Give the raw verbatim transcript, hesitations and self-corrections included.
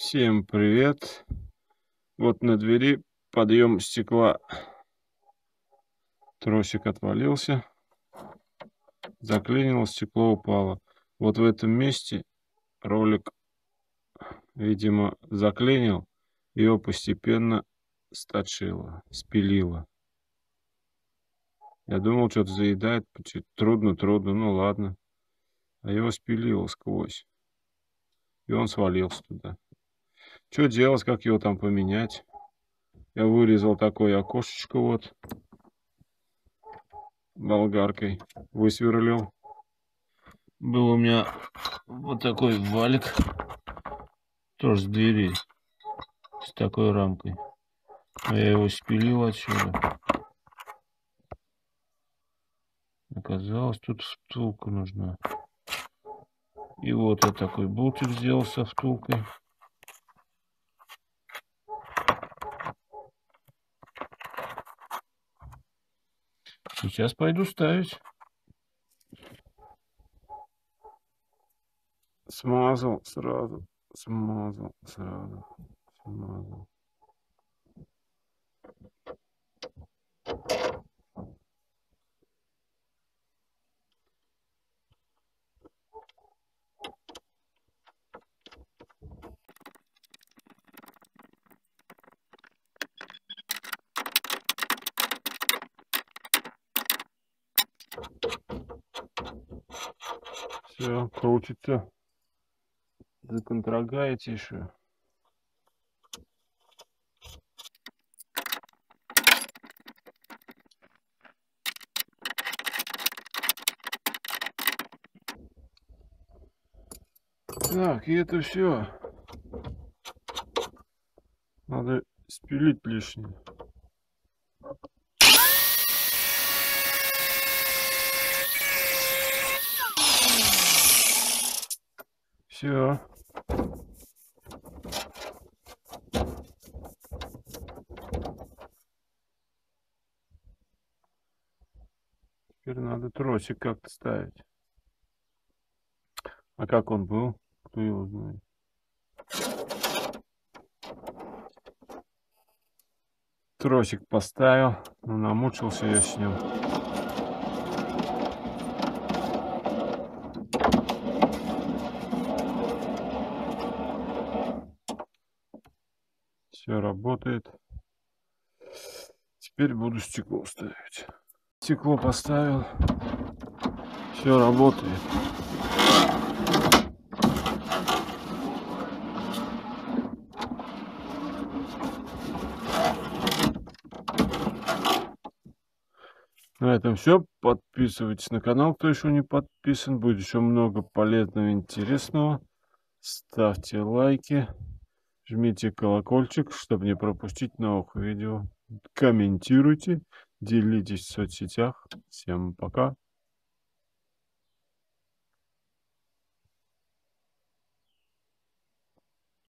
Всем привет. Вот на двери подъем стекла. Тросик отвалился. Заклинило, стекло упало. Вот в этом месте ролик, видимо, заклинил. Его постепенно сточило, спилило. Я думал, что-то заедает. Трудно, трудно, ну ладно. А его спилило сквозь. И он свалился туда. Что делать, как его там поменять? Я вырезал такое окошечко вот. Болгаркой высверлил. Был у меня вот такой валик. Тоже с двери. С такой рамкой. Я его спилил отсюда. Оказалось, тут втулка нужна. И вот я такой болтик сделал со втулкой. Сейчас пойду ставить. Смазал сразу. Смазал сразу. Смазал. Все, крутится. Законтрагаете еще. Так, и это все. Надо спилить лишнее. Все. Теперь надо тросик как-то ставить. А как он был? Кто его знает? Тросик поставил, но намучился я с ним. Работает. Теперь буду стекло ставить. Стекло поставил. Все работает. На этом все. Подписывайтесь на канал, кто еще не подписан. Будет еще много полезного и интересного. Ставьте лайки. Жмите колокольчик, чтобы не пропустить новых видео. Комментируйте, делитесь в соцсетях. Всем пока!